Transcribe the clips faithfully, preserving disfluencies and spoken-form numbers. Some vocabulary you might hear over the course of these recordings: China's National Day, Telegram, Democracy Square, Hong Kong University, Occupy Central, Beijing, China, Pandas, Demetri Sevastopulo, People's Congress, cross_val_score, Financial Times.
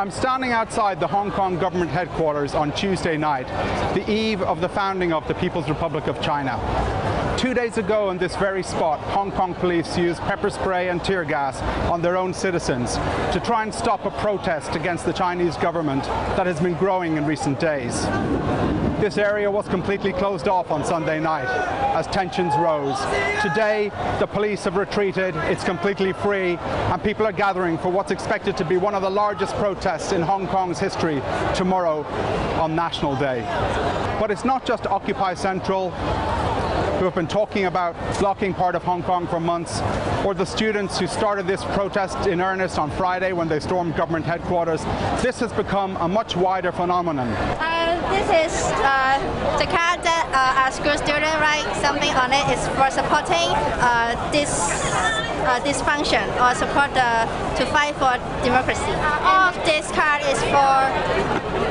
I'm standing outside the Hong Kong government headquarters on Tuesday night, the eve of the founding of the People's Republic of China. Two days ago in this very spot, Hong Kong police used pepper spray and tear gas on their own citizens to try and stop a protest against the Chinese government that has been growing in recent days. This area was completely closed off on Sunday night as tensions rose. Today, the police have retreated, it's completely free, and people are gathering for what's expected to be one of the largest protests in Hong Kong's history tomorrow on National Day. But it's not just Occupy Central, who have been talking about blocking part of Hong Kong for months, or the students who started this protest in earnest on Friday when they stormed government headquarters. This has become a much wider phenomenon. Uh, this is uh, the card that uh, our school students write something on it is for supporting uh, this, uh, this function or support the, to fight for democracy. All of this card is for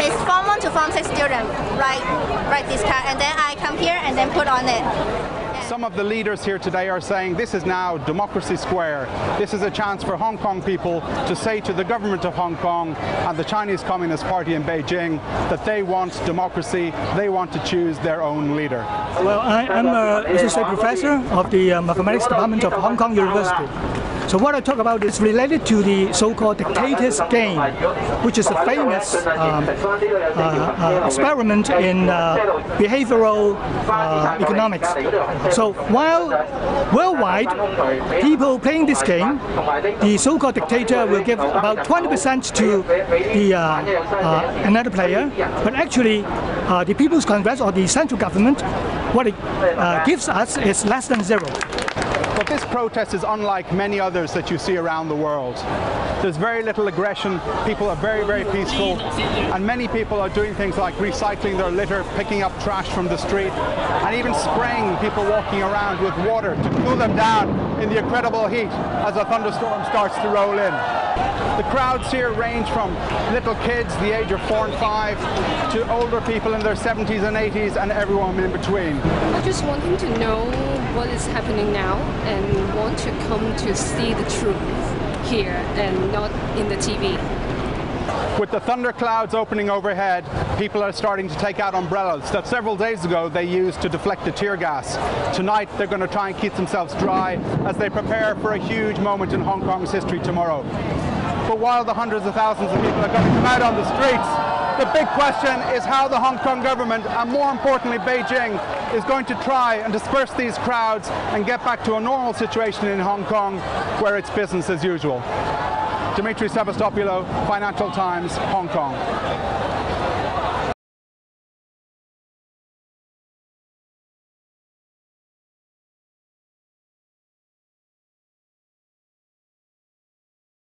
It's form one to form six students write, write this card, and then I come here and then put on it. Some of the leaders here today are saying this is now Democracy Square. This is a chance for Hong Kong people to say to the government of Hong Kong and the Chinese Communist Party in Beijing that they want democracy, they want to choose their own leader. Well, I am a associate professor of the uh, mathematics department of Hong Kong University. So what I talk about is related to the so-called dictator's game, which is a famous um, uh, uh, experiment in uh, behavioral uh, economics. So while worldwide, people playing this game, the so-called dictator will give about twenty percent to the, uh, uh, another player, but actually uh, the People's Congress or the central government, what it uh, gives us is less than zero. But this protest is unlike many others that you see around the world. There's very little aggression, people are very, very peaceful, and many people are doing things like recycling their litter, picking up trash from the street, and even spraying people walking around with water to cool them down in the incredible heat as a thunderstorm starts to roll in. The crowds here range from little kids the age of four and five to older people in their seventies and eighties and everyone in between. I just want him to know what is happening now and want to come to see the truth here and not in the T V. With the thunderclouds opening overhead, people are starting to take out umbrellas that several days ago they used to deflect the tear gas. Tonight they're going to try and keep themselves dry as they prepare for a huge moment in Hong Kong's history tomorrow. But while the hundreds of thousands of people are going to come out on the streets, the big question is how the Hong Kong government, and more importantly Beijing, is going to try and disperse these crowds and get back to a normal situation in Hong Kong where it's business as usual. Demetri Sevastopulo, Financial Times, Hong Kong.